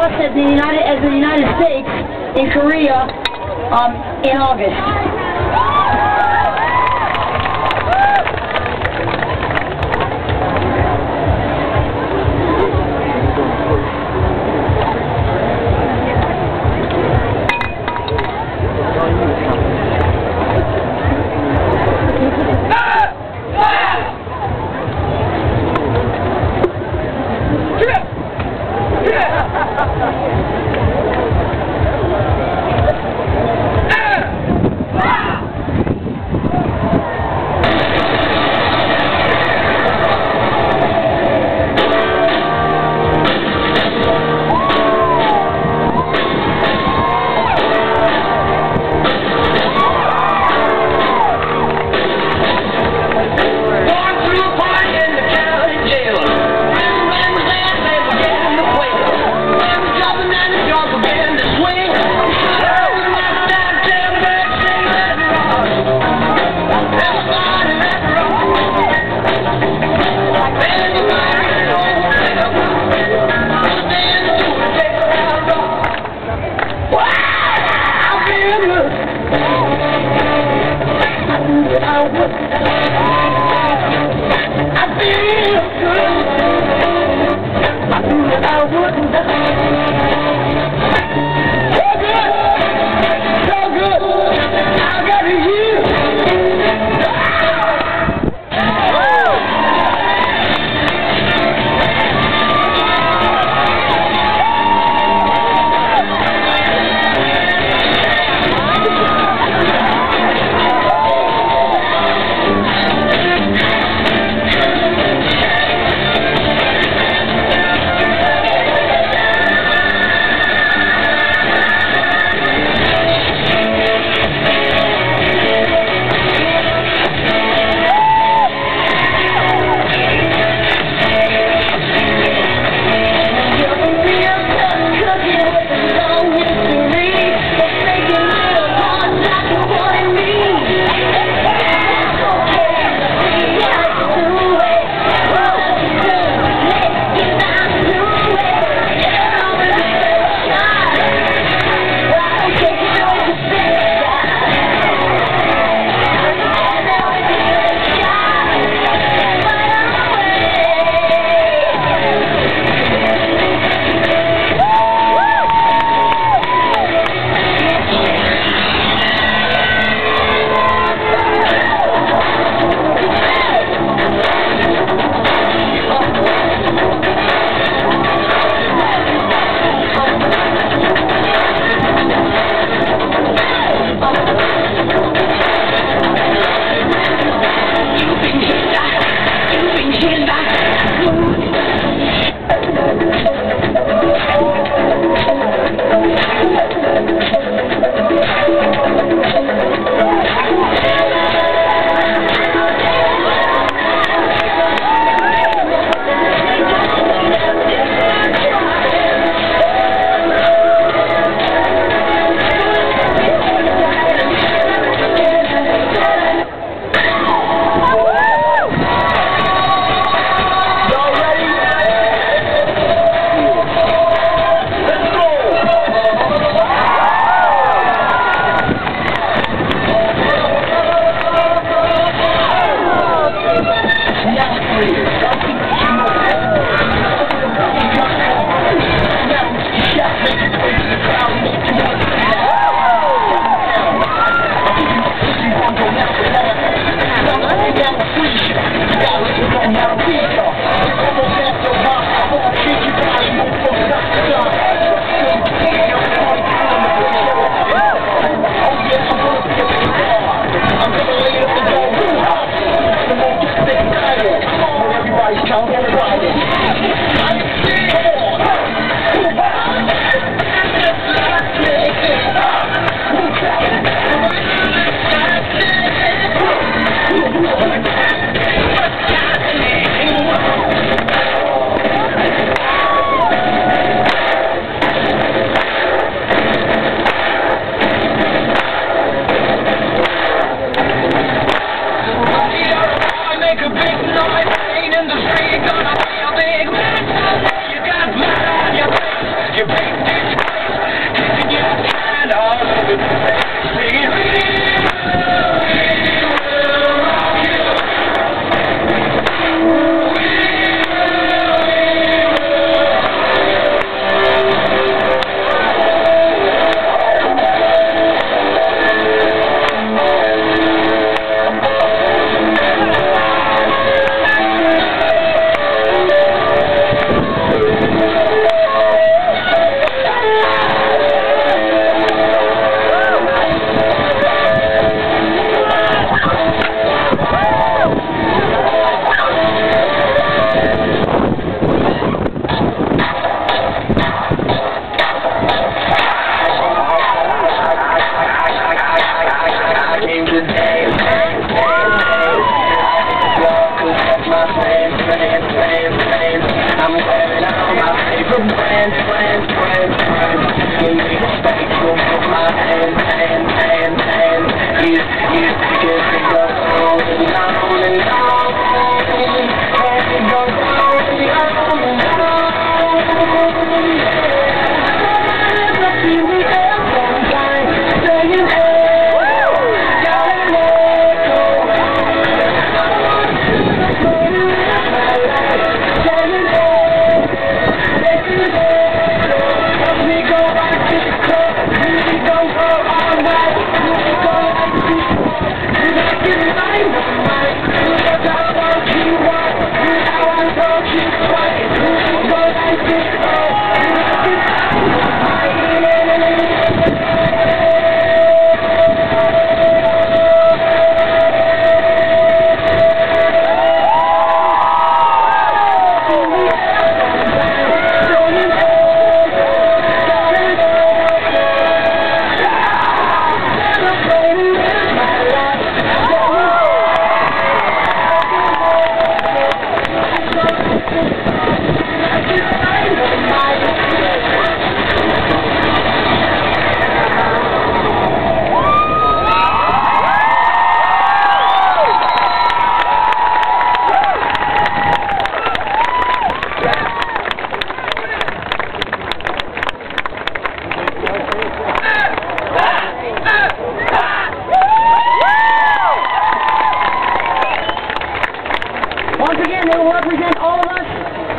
us as the United States in Korea in August. Yeah!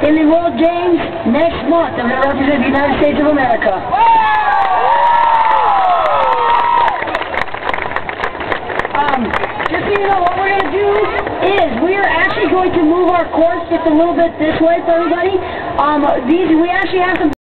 In the World Games next month, I'm going to represent the United States of America. Just so you know, what we're going to do is we are actually going to move our course just a little bit this way for everybody. We actually have some.